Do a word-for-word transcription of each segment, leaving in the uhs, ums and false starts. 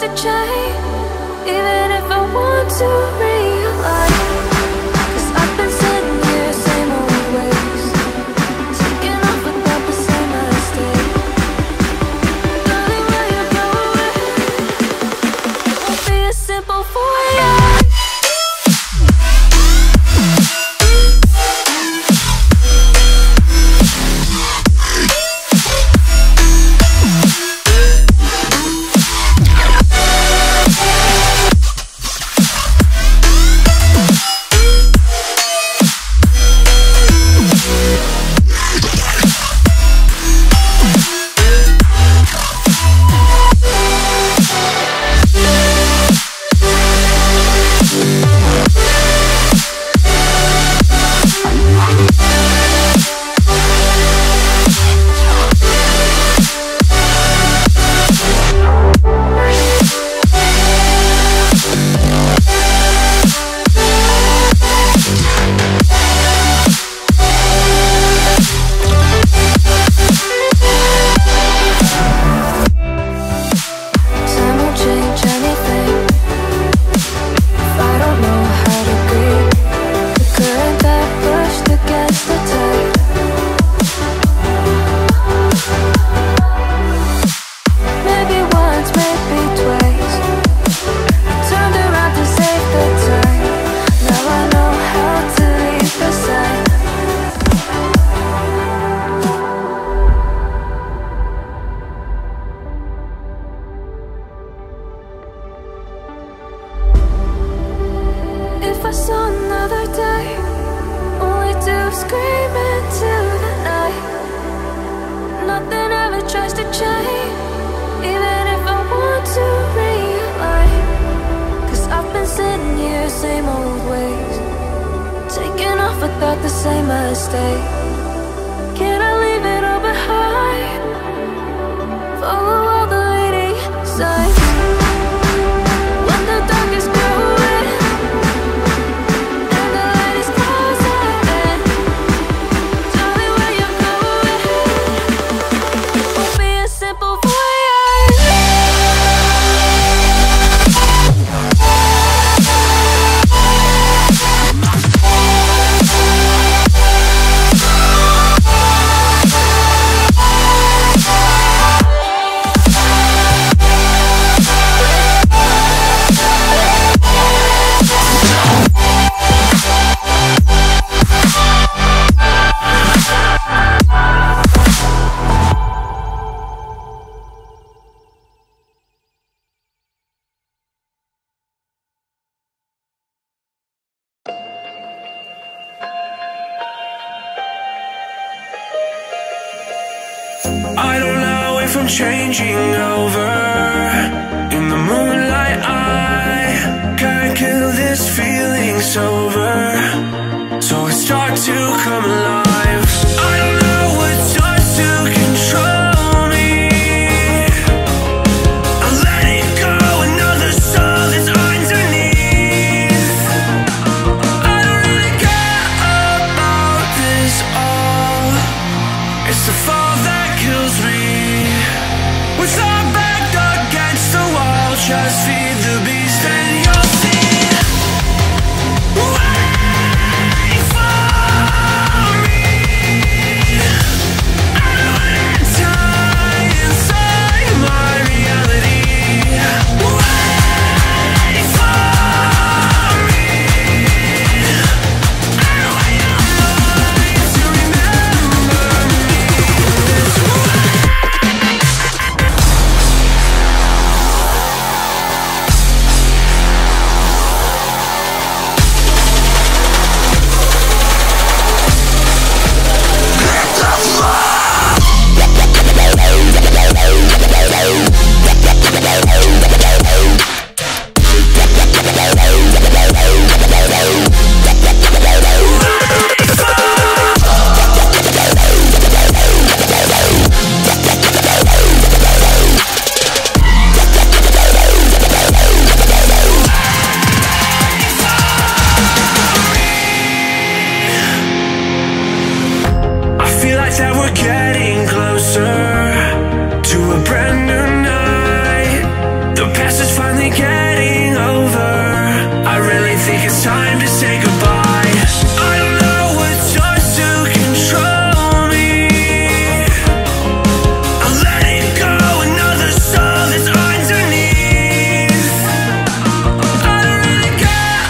to try, even if I want to realize. Cause I've been sitting here, same old ways, taking off without the same mistake. Darling, will you go away? It won't be as simple for you. If I saw another day, only to scream into the night. Nothing ever tries to change, even if I want to realize. Cause I've been sitting here, same old ways, taking off without the same mistake. Can I leave it all behind? Follow all the leading signs. I don't know if I'm changing over. In the moonlight I can't kill this feeling sober, so it starts to come alive. I don't know what starts to control me. I let it go, another soul is underneath. I don't really care about this all. It's the fall that kills me. With our back against the wall, just feed the beast and you'll see. Wait for me. I don't want to die inside my reality. Wait for me. I don't want your life to remember me. time to say goodbye. I don't know what yours to control me. I'll let it go, another soul is underneath. I don't really care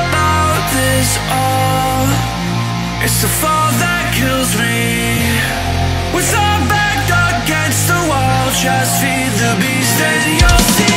about this all. It's the fall that kills me. With our back against the wall, just feed the beast and you'll see.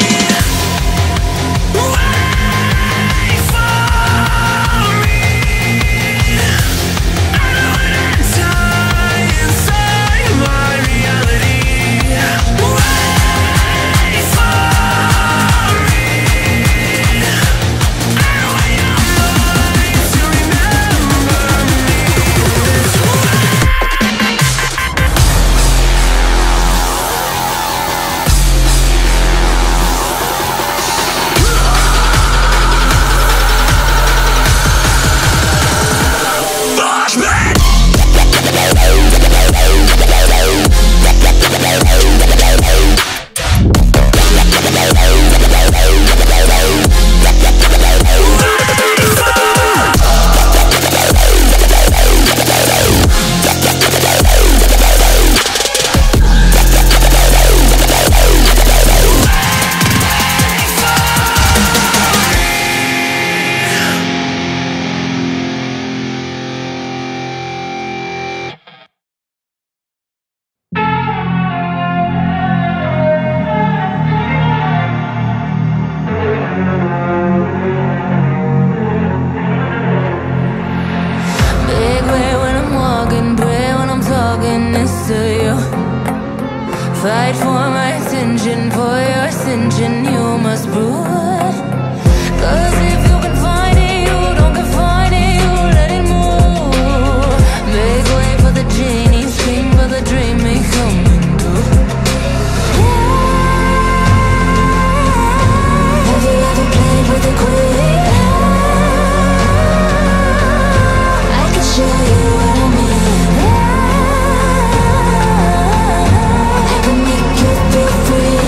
Fight for my attention, for your ascension, you must rule. Cause if you can find it, you don't confine it, you let it move. Make way for the genie, scream for the dream, may come and go. Yeah. Have you ever played with a queen? I can show you what I mean. I can make you feel free.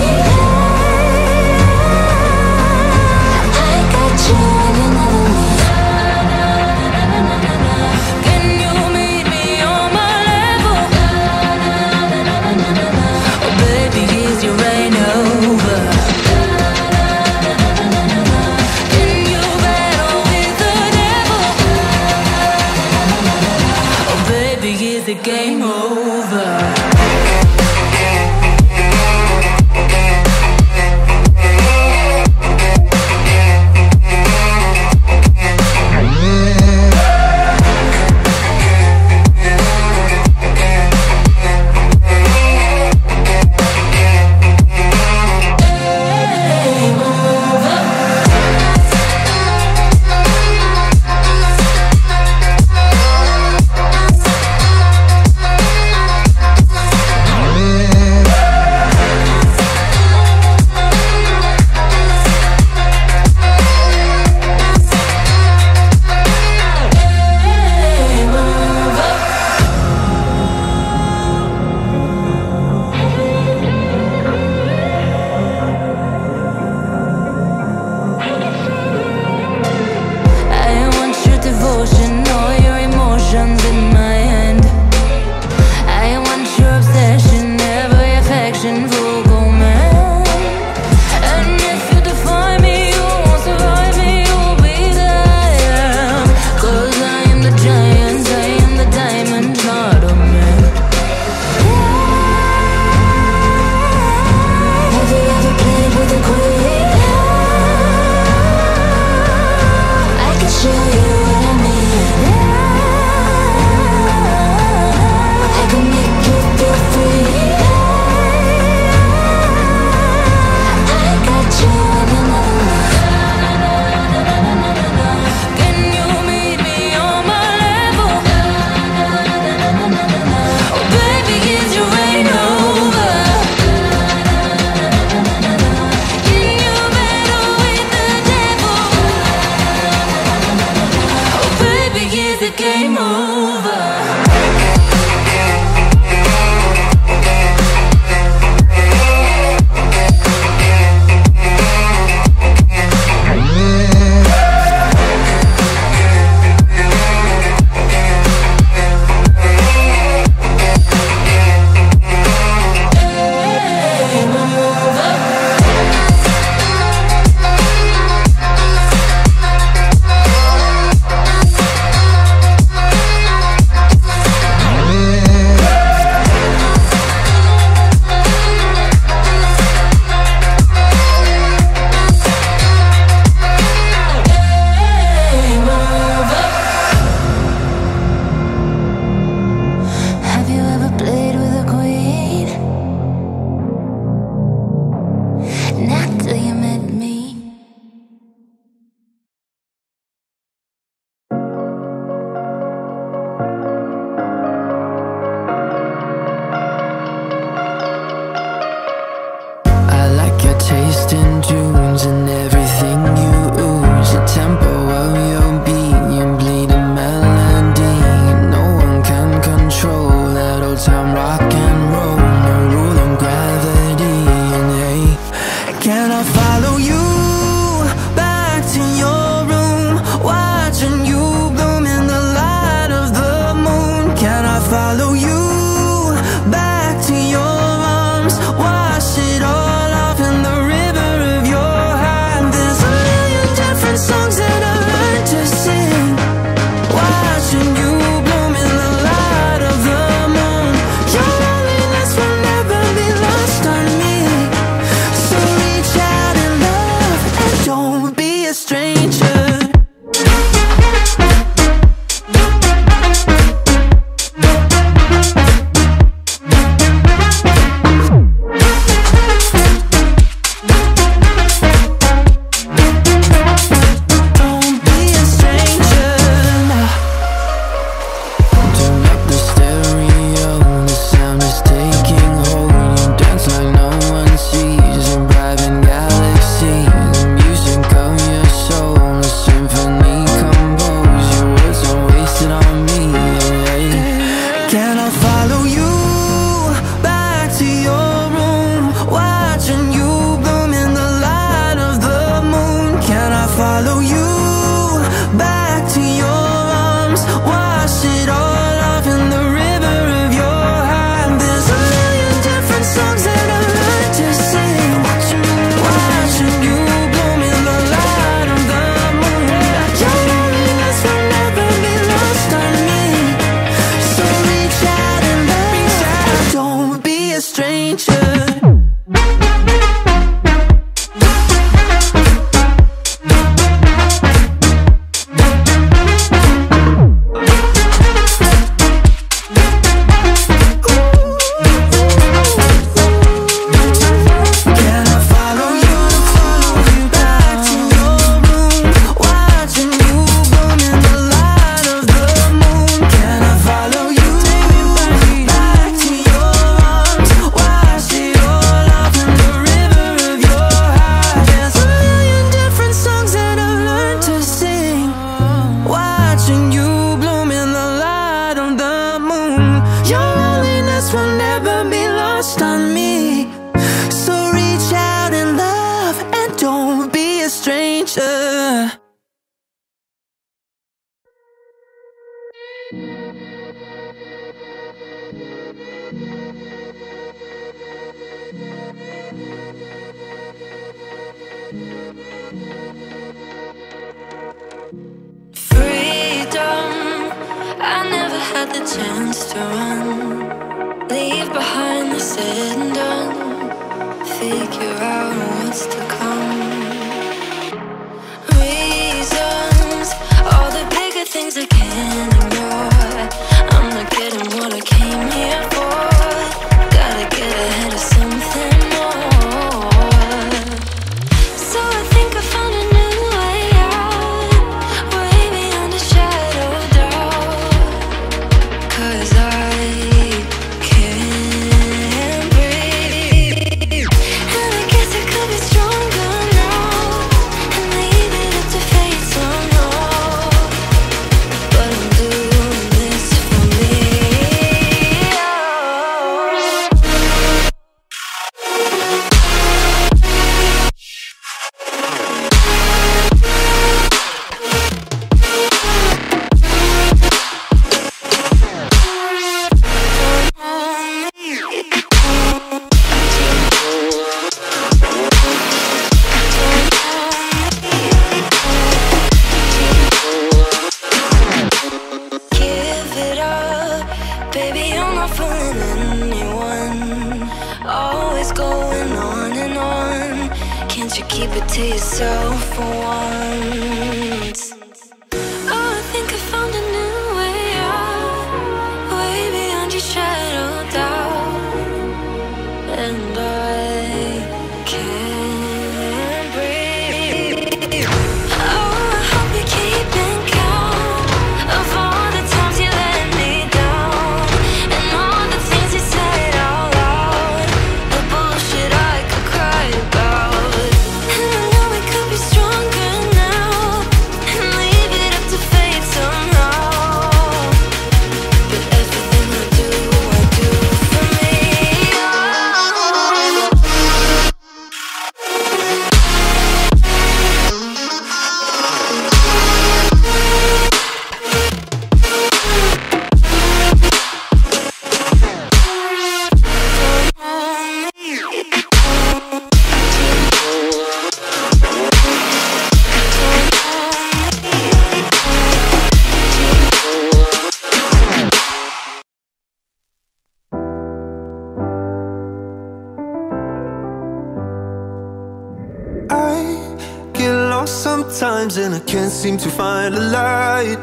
And I can't seem to find a light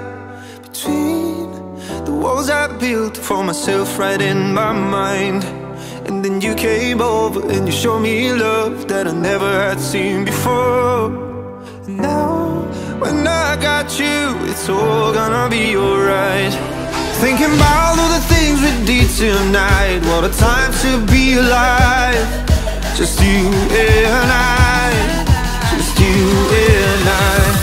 between the walls I built for myself right in my mind. And then you came over and you showed me love that I never had seen before. And now when I got you, it's all gonna be alright. Thinking about all the things we did tonight, what a time to be alive. Just you and I, just you and I.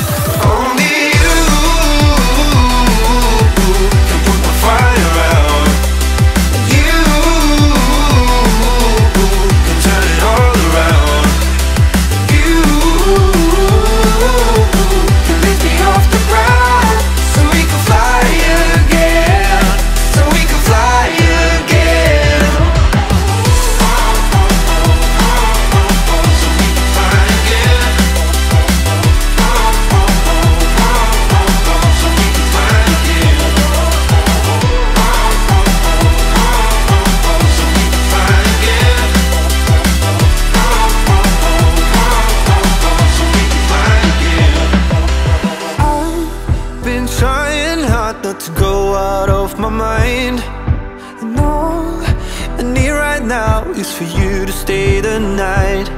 stay the night.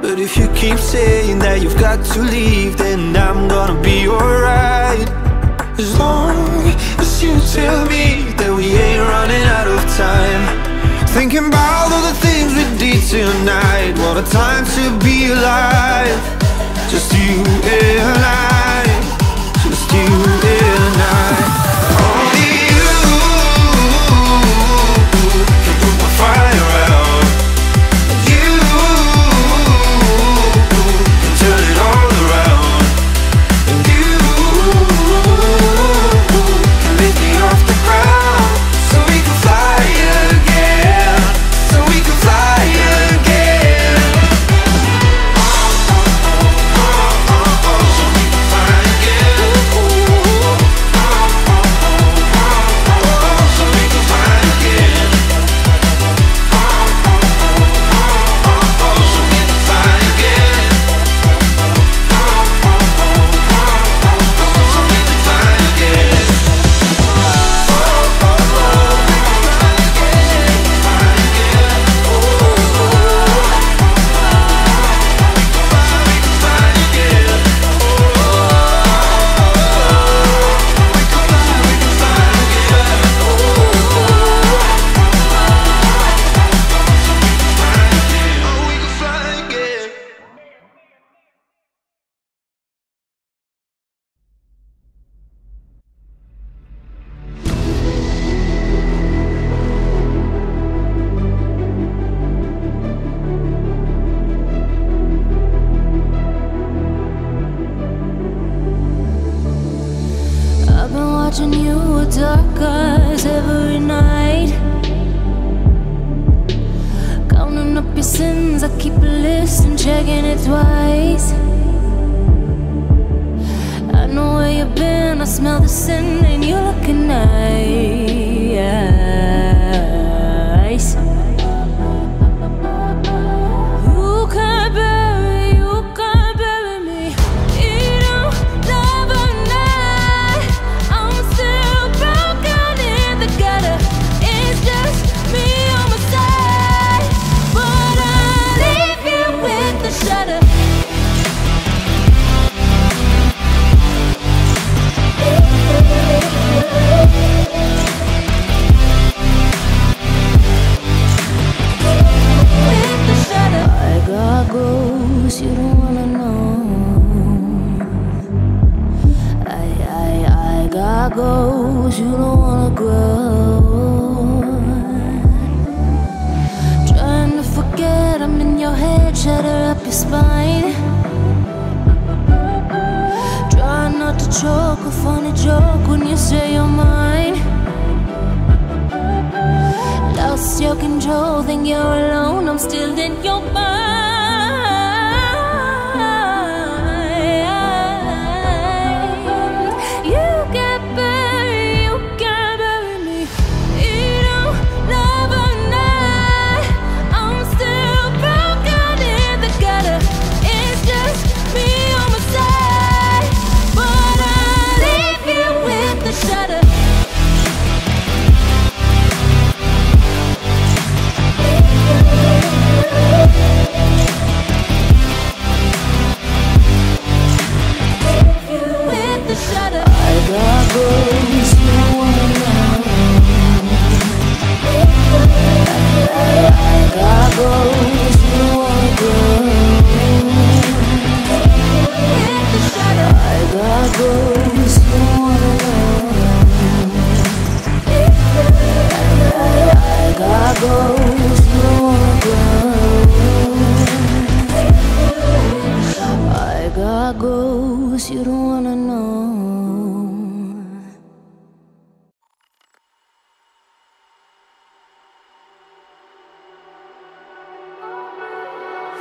But if you keep saying that you've got to leave, then I'm gonna be alright. As long as you tell me that we ain't running out of time. Thinking about all the things we did tonight, what a time to be alive. Just you and I, just you and I. Only you can put my fire out. You can turn it all around. And you can lift me off the ground, so we can fly again, so we can fly again. Oh, oh, oh, oh, oh, oh. So we can fly again. Oh, oh, oh, oh, oh. So we can fly again. Oh, oh, oh, oh, oh, oh. So we can fly again. Oh, oh, oh, oh, oh, oh. So we can fly again.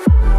You